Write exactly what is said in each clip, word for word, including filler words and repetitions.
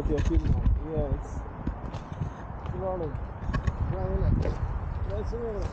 because you're kidnapped. Yes. Slowly. Slowly. Slowly.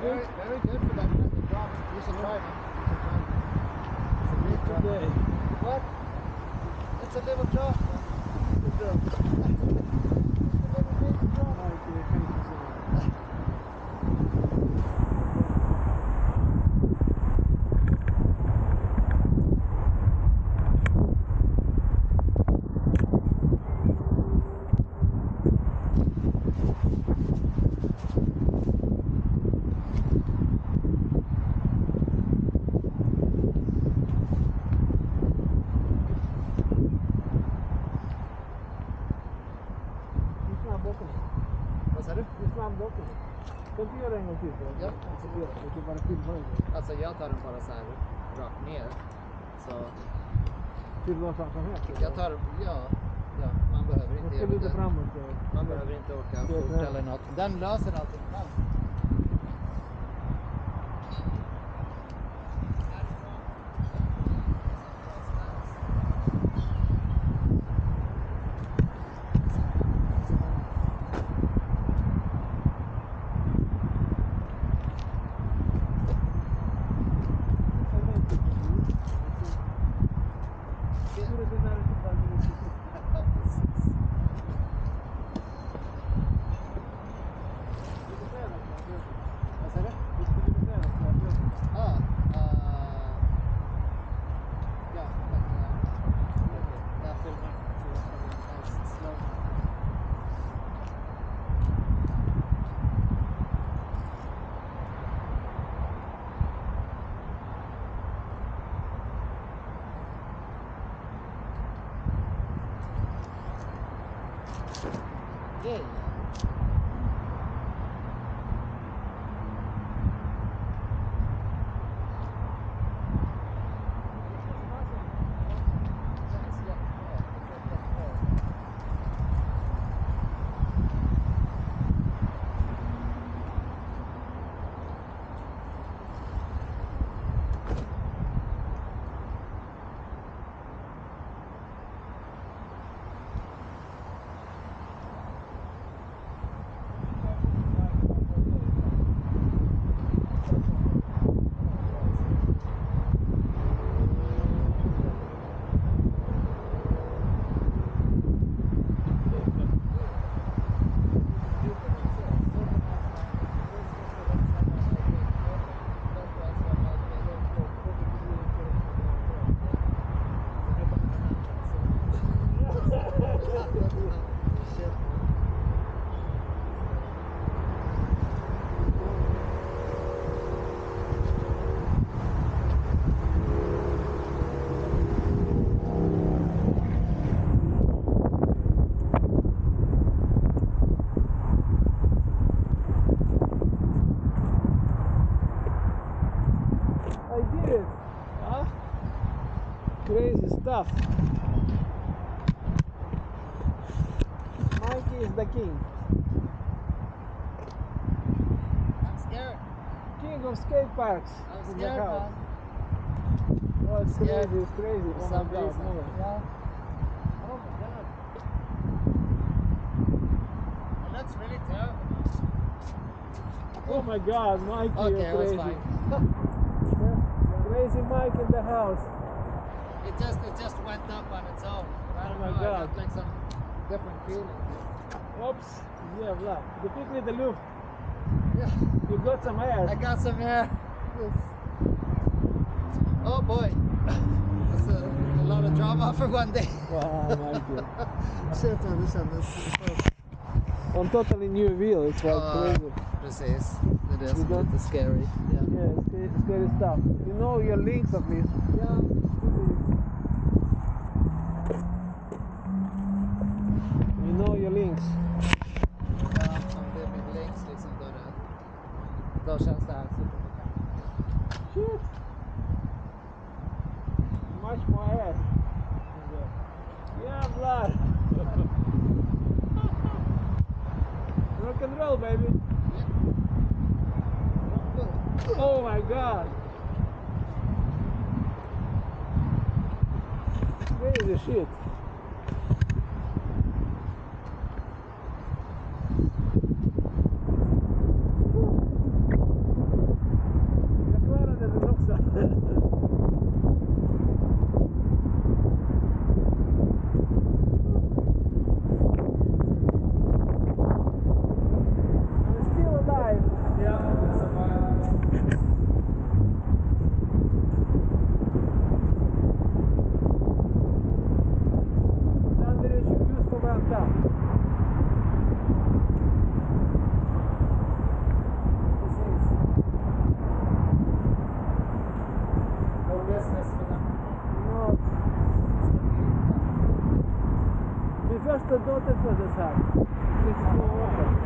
Very, very good for that kind of job. You should try it. It's a great job. Today. What? It's a little job. Good job. It's a little big job. Oh, okay, thank you so much. Ja, alltså jag tar den bara så här rakt ner. Så tillåt framför. Jag tar ja, ja, man behöver inte göra det. Framåt, ja. Man behöver inte åka fort eller något. Den löser allting själv. Crazy stuff. Mikey is the king. I'm scared. King of skate parks. I'm scared, man. Oh, it's scared. Crazy, it's crazy. Oh my God. Yeah. Oh my God. Well, that's really terrible. Oh my God, Mikey, okay, you're crazy. Crazy Mike in the house. It just it just went up on its own. I don't oh know, my God. It got like some different feeling. Oops. Yeah, blah. You picked me the loop. Yeah. You got some air. I got some air. Oh boy. That's a, a lot of drama for one day. Wow, my shit, man, this is on totally new wheel, it's like uh, crazy. Precis. It is a bit scary. Yeah, yeah it's, it's scary stuff. You know your links of this. Yeah. Thank you. dau șansa să ce? Much more ass. Yeah, blood. Rock and roll, baby. Oh my God. Crazy shit. Just a daughter for the sun. It's so awesome.